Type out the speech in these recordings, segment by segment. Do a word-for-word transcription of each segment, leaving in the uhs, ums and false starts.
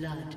blood.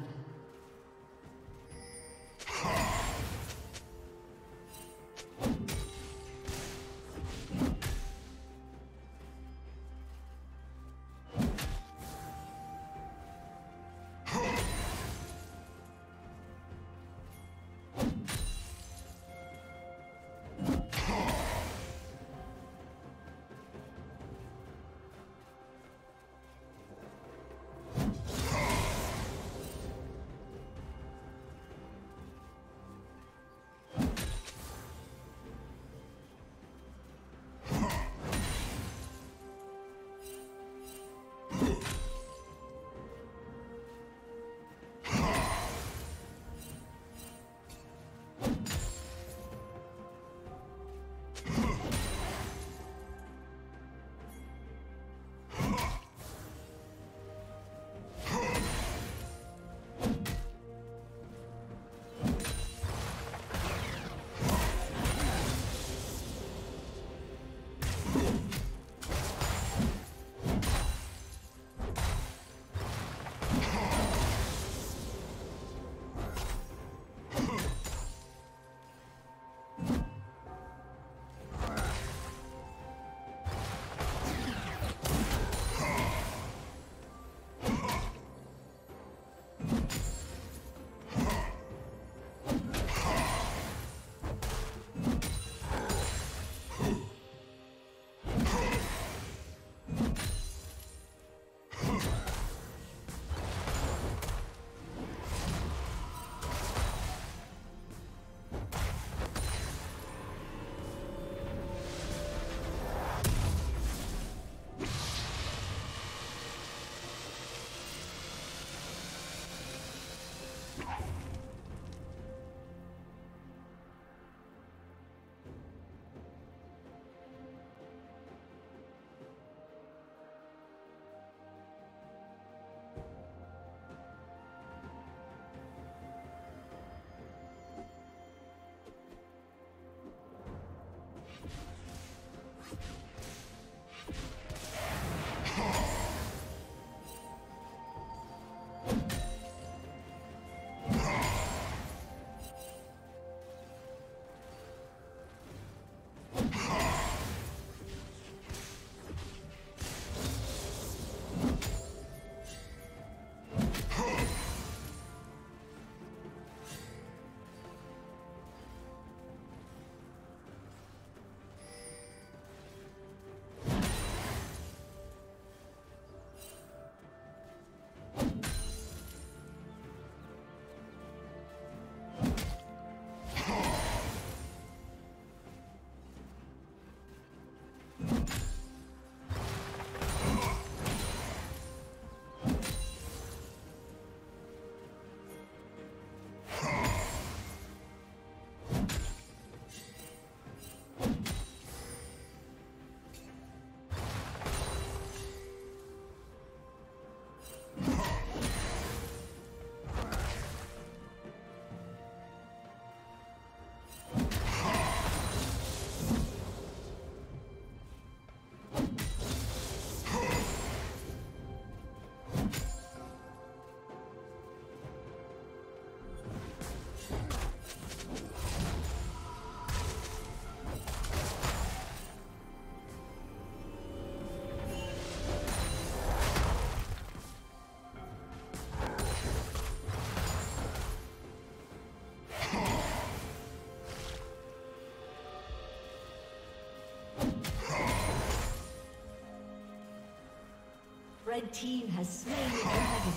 Red team has slain the dragon.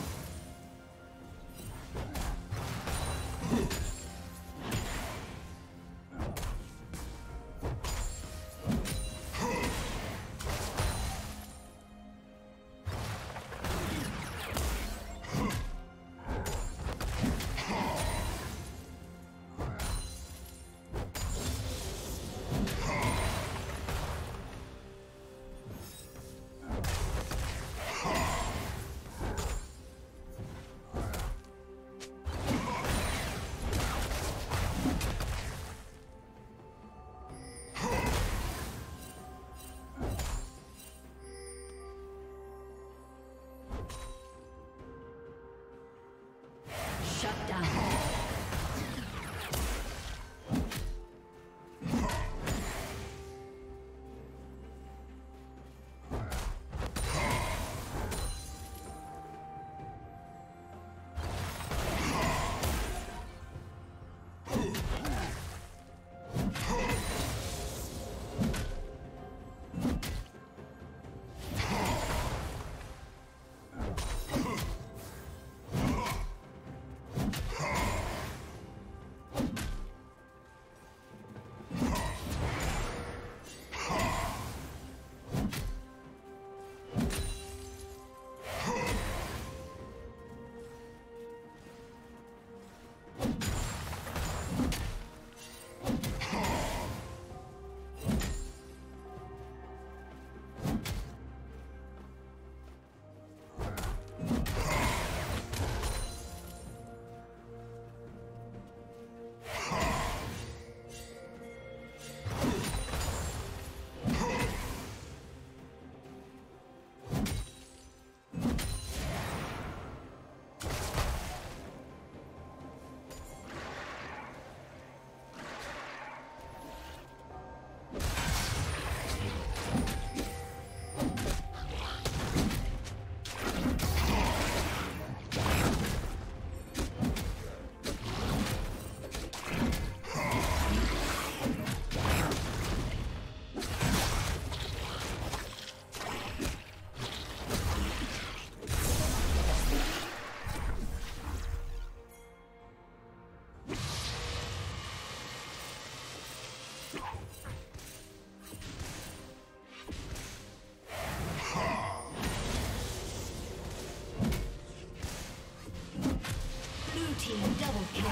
team double kill.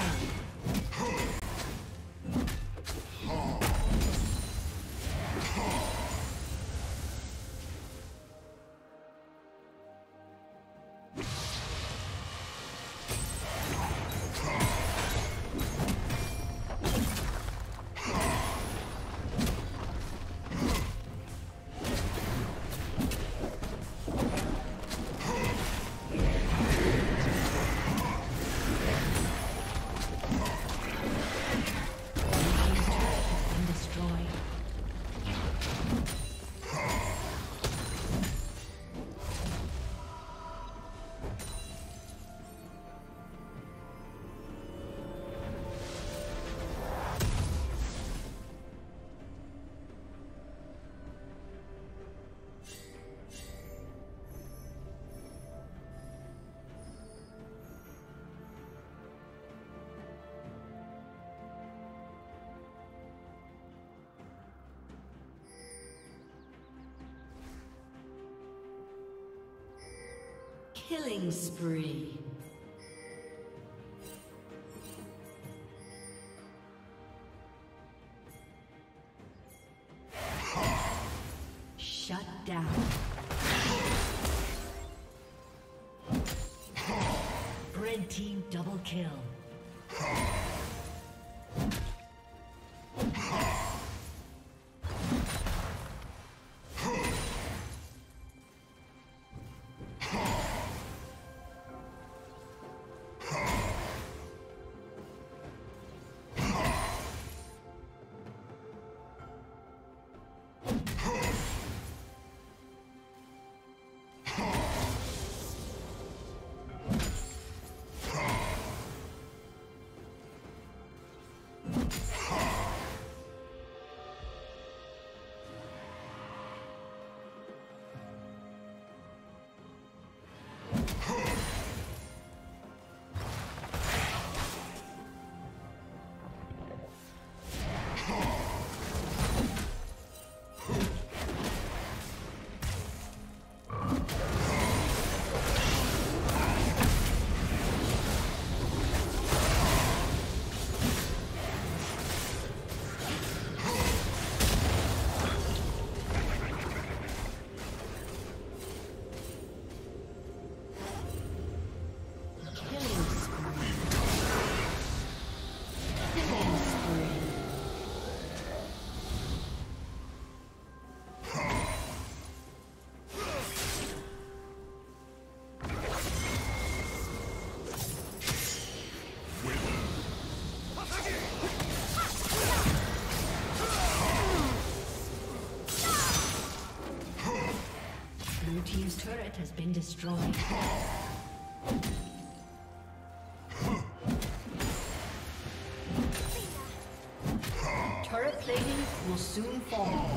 Killing spree. Shut down. Red team double kill. Team's turret has been destroyed. Turret plating will soon fall.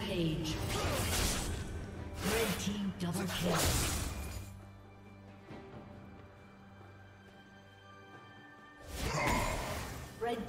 Rampage. Red team double kill. Red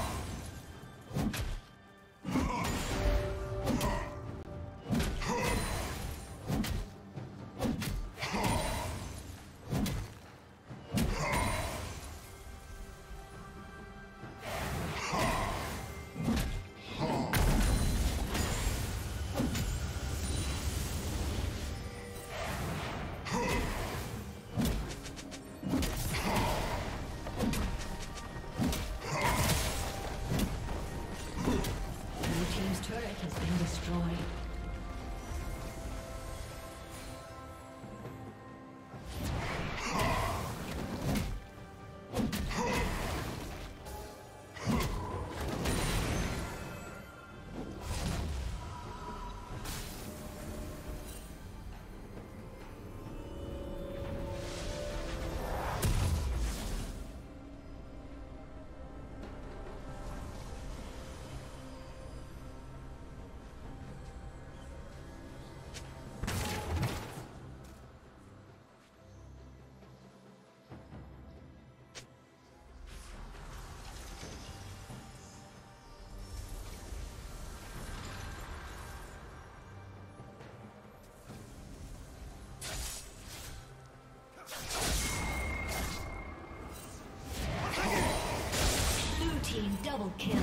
Double kill.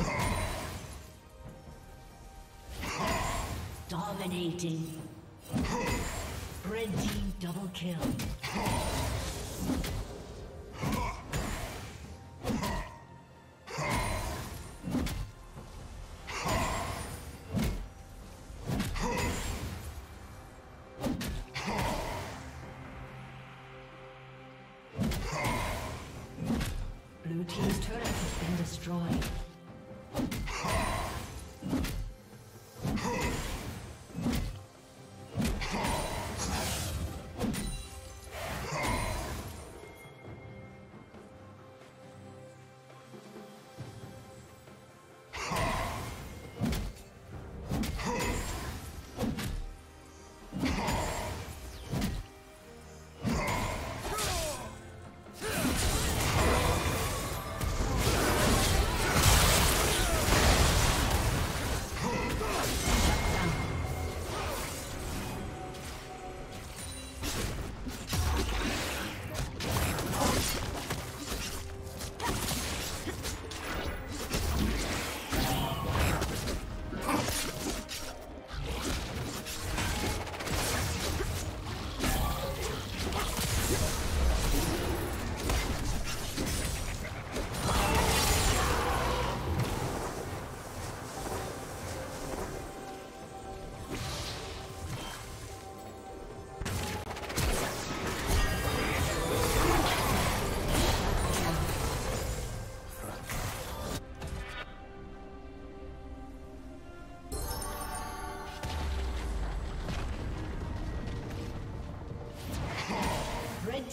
Dominating. Red team double kill. Blue team's turret has been destroyed.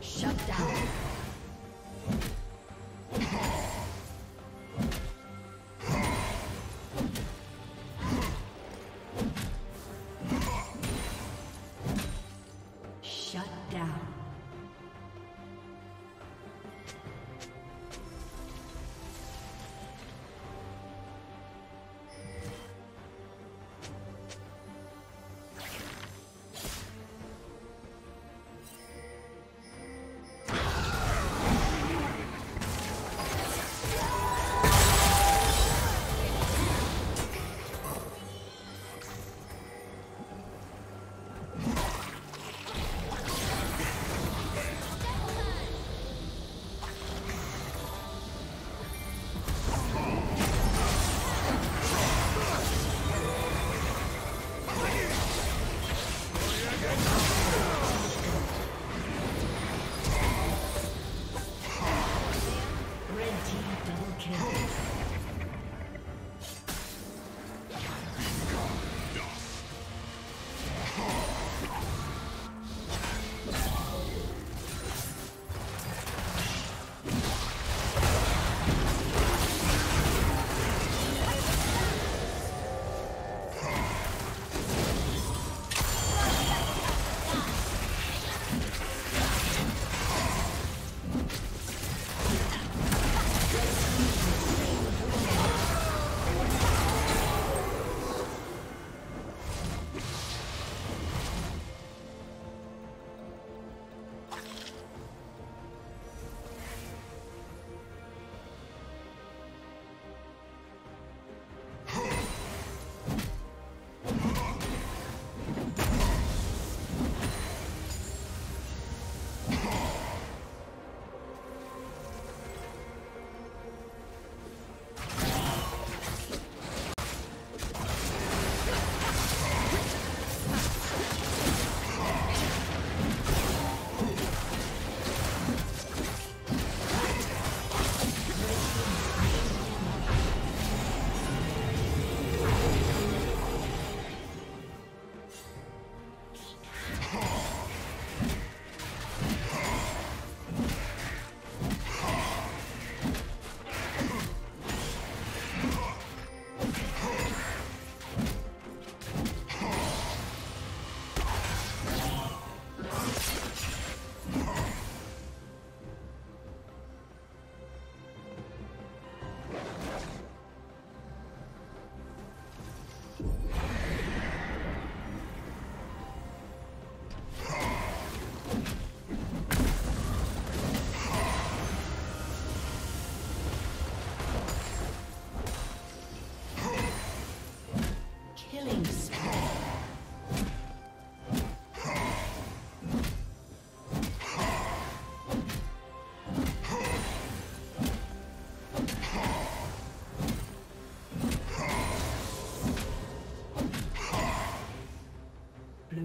Shut down.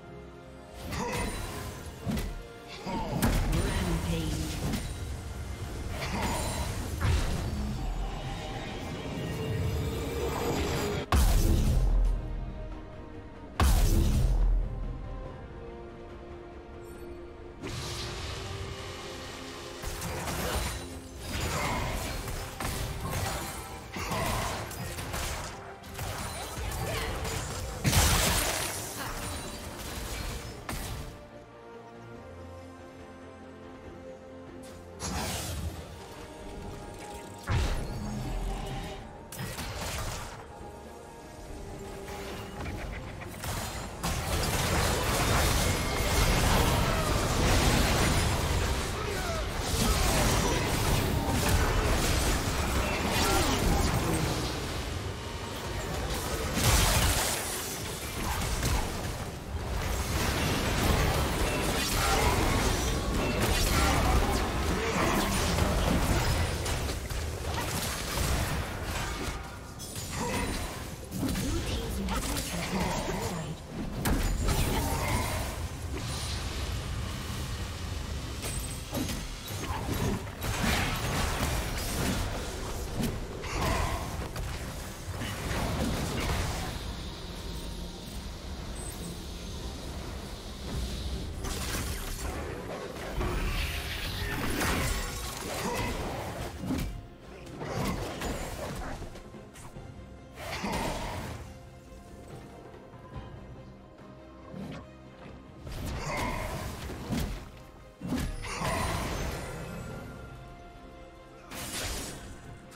Rampage.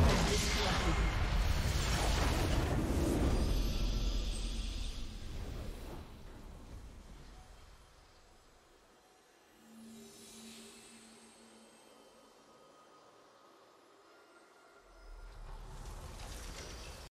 has disconnected.